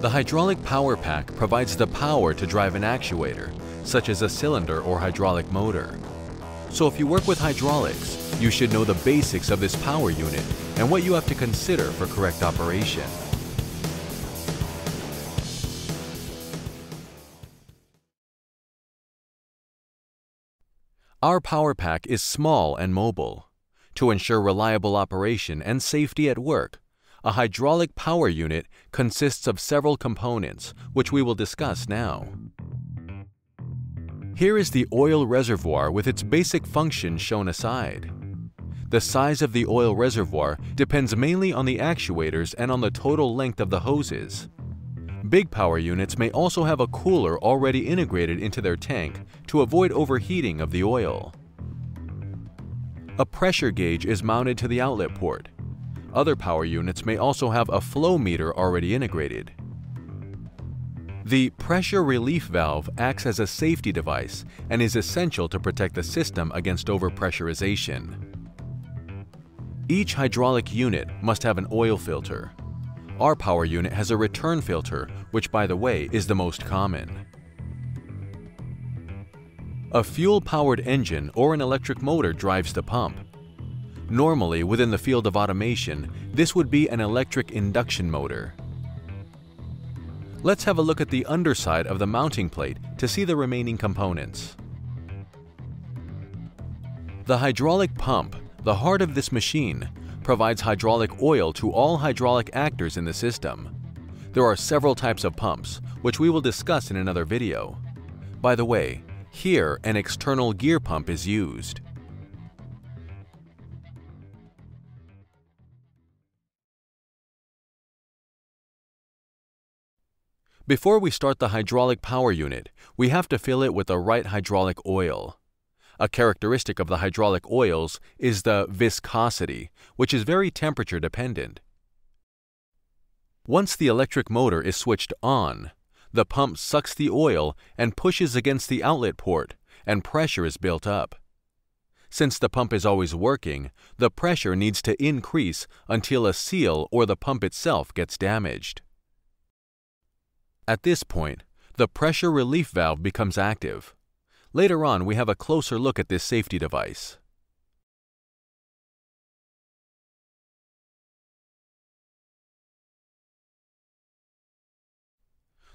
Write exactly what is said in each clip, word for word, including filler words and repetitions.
The hydraulic power pack provides the power to drive an actuator, such as a cylinder or hydraulic motor. So if you work with hydraulics, you should know the basics of this power unit and what you have to consider for correct operation. Our power pack is small and mobile. To ensure reliable operation and safety at work, a hydraulic power unit consists of several components, which we will discuss now. Here is the oil reservoir with its basic function shown aside. The size of the oil reservoir depends mainly on the actuators and on the total length of the hoses. Big power units may also have a cooler already integrated into their tank to avoid overheating of the oil. A pressure gauge is mounted to the outlet port. Other power units may also have a flow meter already integrated. The pressure relief valve acts as a safety device and is essential to protect the system against overpressurization. Each hydraulic unit must have an oil filter. Our power unit has a return filter, which, by the way, is the most common. A fuel-powered engine or an electric motor drives the pump. Normally, within the field of automation, this would be an electric induction motor. Let's have a look at the underside of the mounting plate to see the remaining components. The hydraulic pump, the heart of this machine, provides hydraulic oil to all hydraulic actors in the system. There are several types of pumps, which we will discuss in another video. By the way, here an external gear pump is used. Before we start the hydraulic power unit, we have to fill it with the right hydraulic oil. A characteristic of the hydraulic oils is the viscosity, which is very temperature dependent. Once the electric motor is switched on, the pump sucks the oil and pushes against the outlet port, and pressure is built up. Since the pump is always working, the pressure needs to increase until a seal or the pump itself gets damaged. At this point, the pressure relief valve becomes active. Later on, we have a closer look at this safety device.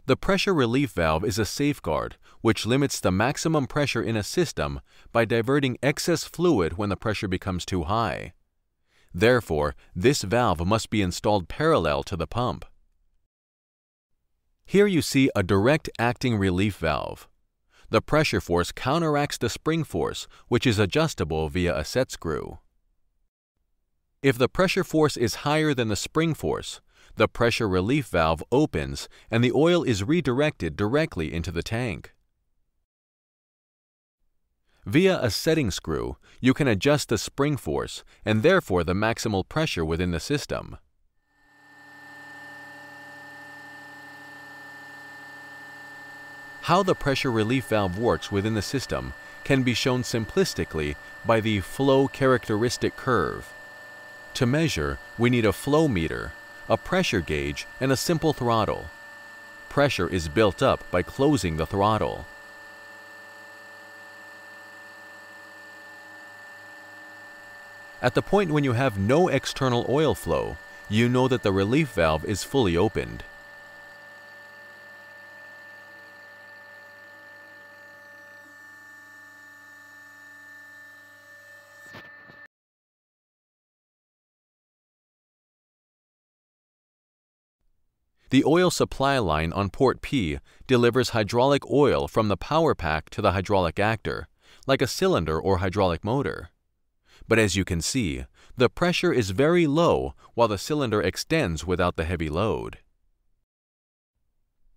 The pressure relief valve is a safeguard which limits the maximum pressure in a system by diverting excess fluid when the pressure becomes too high. Therefore, this valve must be installed parallel to the pump. Here you see a direct acting relief valve. The pressure force counteracts the spring force, which is adjustable via a set screw. If the pressure force is higher than the spring force, the pressure relief valve opens and the oil is redirected directly into the tank. Via a setting screw, you can adjust the spring force and therefore the maximal pressure within the system. How the pressure relief valve works within the system can be shown simplistically by the flow characteristic curve. To measure, we need a flow meter, a pressure gauge, and a simple throttle. Pressure is built up by closing the throttle. At the point when you have no external oil flow, you know that the relief valve is fully opened. The oil supply line on port P delivers hydraulic oil from the power pack to the hydraulic actor, like a cylinder or hydraulic motor. But as you can see, the pressure is very low while the cylinder extends without the heavy load.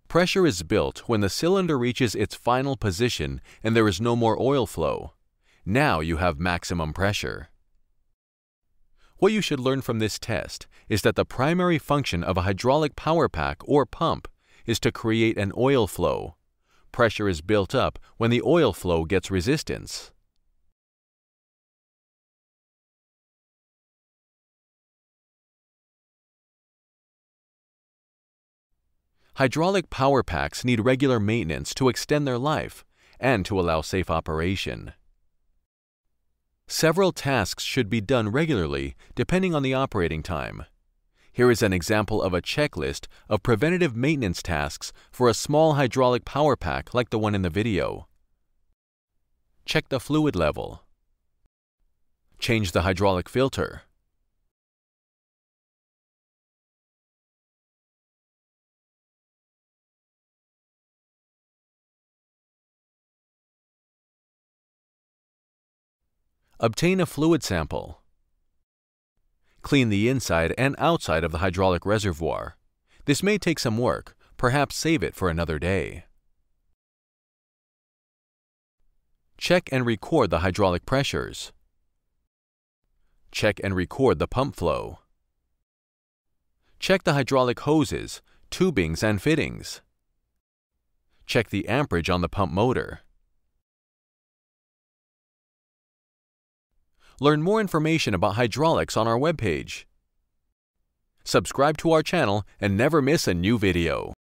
Pressure is built when the cylinder reaches its final position and there is no more oil flow. Now you have maximum pressure. What you should learn from this test is that the primary function of a hydraulic power pack or pump is to create an oil flow. Pressure is built up when the oil flow gets resistance. Hydraulic power packs need regular maintenance to extend their life and to allow safe operation. Several tasks should be done regularly depending on the operating time. Here is an example of a checklist of preventative maintenance tasks for a small hydraulic power pack like the one in the video. Check the fluid level. Change the hydraulic filter. Obtain a fluid sample. Clean the inside and outside of the hydraulic reservoir. This may take some work, perhaps save it for another day. Check and record the hydraulic pressures. Check and record the pump flow. Check the hydraulic hoses, tubings, and fittings. Check the amperage on the pump motor. Learn more information about hydraulics on our webpage. Subscribe to our channel and never miss a new video.